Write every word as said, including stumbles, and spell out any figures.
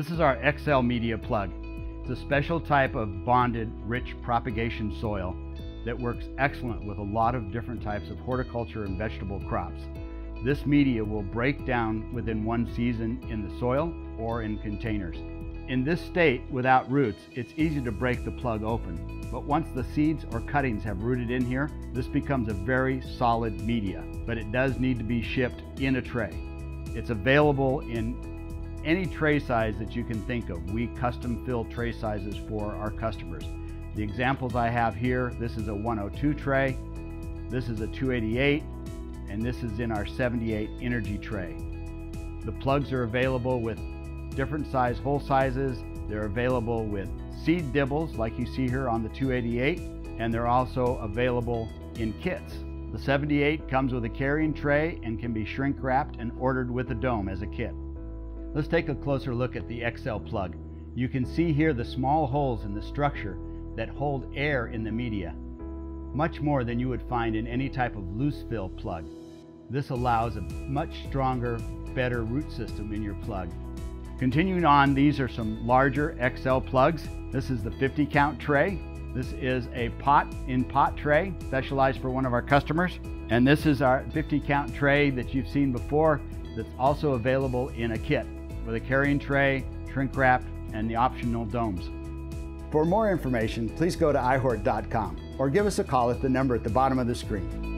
This is our EXcel Media Plug. It's a special type of bonded, rich propagation soil that works excellent with a lot of different types of horticulture and vegetable crops. This media will break down within one season in the soil or in containers. In this state, without roots, it's easy to break the plug open. But once the seeds or cuttings have rooted in here, this becomes a very solid media, but it does need to be shipped in a tray. It's available in any tray size that you can think of. We custom fill tray sizes for our customers. The examples I have here, this is a one oh two tray, this is a two eighty-eight, and this is in our seventy-eight energy tray. The plugs are available with different size hole sizes. They're available with seed dibbles like you see here on the two eighty-eight, and they're also available in kits. The seventy-eight comes with a carrying tray and can be shrink wrapped and ordered with a dome as a kit. Let's take a closer look at the EXcel plug. You can see here the small holes in the structure that hold air in the media, much more than you would find in any type of loose fill plug. This allows a much stronger, better root system in your plug. Continuing on, these are some larger EXcel plugs. This is the fifty count tray. This is a pot in pot tray specialized for one of our customers. And this is our fifty count tray that you've seen before that's also available in a kit with a carrying tray, shrink wrap, and the optional domes. For more information, please go to i hort dot com or give us a call at the number at the bottom of the screen.